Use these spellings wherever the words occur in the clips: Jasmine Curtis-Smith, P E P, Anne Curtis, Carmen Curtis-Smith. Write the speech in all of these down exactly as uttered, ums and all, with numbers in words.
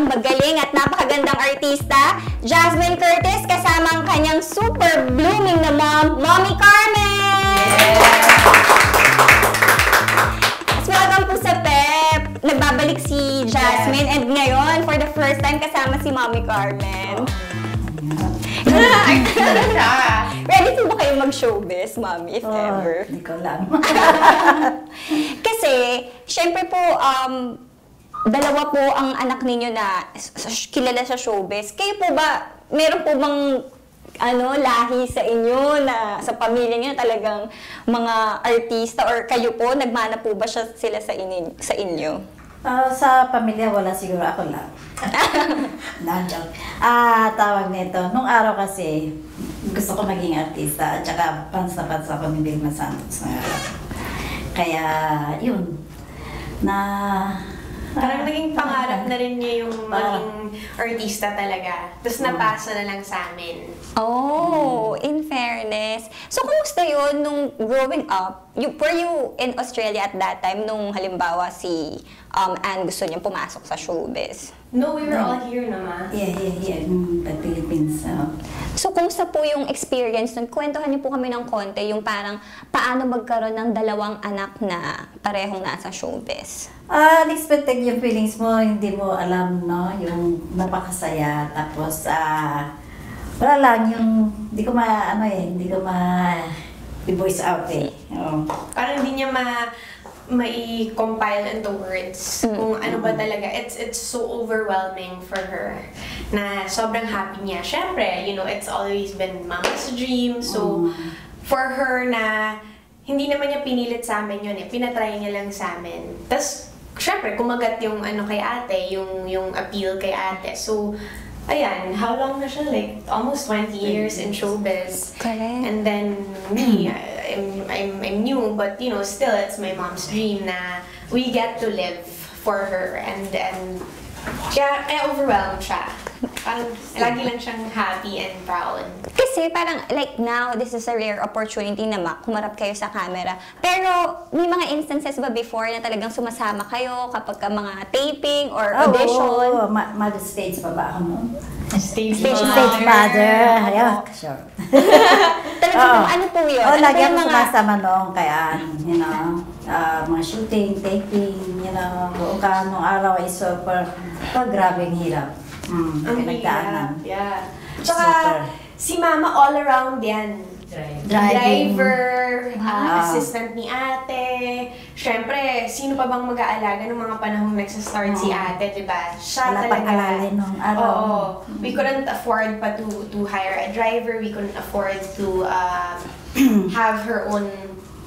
ng magaling at napakagandang artista, Jasmine Curtis, kasama ang kanyang super blooming na mom, Mommy Carmen! Yes. Welcome po sa P E P! Nagbabalik si Jasmine, yes. And ngayon, for the first time, kasama si Mommy Carmen. Oh. Ready po ba kayo mag-showbiz, Mommy, if oh, ever? Hindi ko alam. Kasi, syempre po, um, dalawa po ang anak ninyo na kilala sa showbiz. Kayo po ba, meron po bang ano, lahi sa inyo, na sa pamilya niyo talagang mga artista? Or kayo po, nagmana po ba siya, sila sa, inin, sa inyo? Uh, sa pamilya, wala siguro, ako lang. Ah, tawag nito. Nung araw kasi, gusto ko maging artista at saka pansa-pansa kami din masantos na araw. Kaya, yun. Na... Parang naging pangarap na rin niya yung maging artista talaga. Tapos napasa na lang sa amin. Oh, in fairness. So, kumusta yun nung growing up? You, were you in Australia at that time nung halimbawa si um, Anne gusto niyang pumasok sa showbiz? No, we were no. all here naman. Yeah, yeah, yeah. In the Philippines. Uh. So, kumusta po yung experience nun? Kwentuhan niyo po kami ng konti yung parang paano magkaroon ng dalawang anak na parehong nasa showbiz. Ah, uh, unexpected yung feelings mo, hindi mo alam, no? Yung napakasaya, tapos ah... Uh, wala lang yung, hindi ko ma, ano eh, hindi ko ma, i-voice out eh. Oo. Parang hindi niya ma, ma-i-compile into words kung ano ba talaga. It's, it's so overwhelming for her na sobrang happy niya. Siyempre, you know, it's always been mama's dream. So, for her na, hindi naman niya pinilit sa amin yun eh. Pinatry niya lang sa amin. Tapos, siyempre, kumagat yung ano kay ate, yung, yung appeal kay ate. So, ayan, how long na siya? Like, almost twenty years in showbiz. Correct. And then, me, I'm, I'm, I'm new, but you know, still, it's my mom's dream na we get to live for her. And then, kaya, kaya overwhelmed siya. Parang, lagi lang siyang happy and proud. Kasi parang, like now, this is a rare opportunity na kumarap kayo sa camera. Pero, may mga instances ba before na talagang sumasama kayo kapag ka mga taping or oh, audition? Oh, oh, oh. Mother stage pa ba ako mo? Stage, stage mother. Stage mother. Ayaw, sure. Talagang oh. ano po yun? Oh, ano lagi ako mga... sumasama noong kaya, you know, uh, mga shooting, taping, you know, buong ka noong araw ay super, pa grabing hirap. Mm, ang pinagdaanan. Yeah. Tsaka, si Mama all around yan. Driving. Driver, wow. uh, assistant ni ate. Siyempre, sino pa bang mag-aalaga nung mga panahong nagsastart oh. si ate, diba? Siya wala talaga. Wala pang nung araw. Oo. We couldn't afford pa to, to hire a driver. We couldn't afford to uh, have her own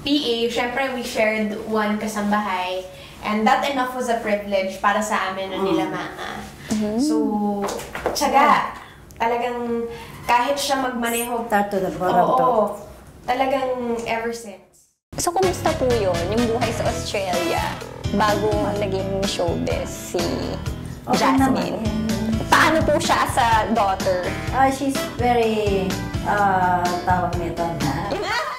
P A. Siyempre, we shared one kasambahay. And that enough was a privilege para sa amin nun nila Mama. Mm-hmm. So, tiyaga. Talagang, kahit siya magmaneho, start to the bottom. Oo, talagang ever since. So, kumusta po yun, yung buhay sa Australia, bago naging showbiz si Jasmine? Okay, paano po siya sa daughter? Uh, she's very, uh, tawag nito na.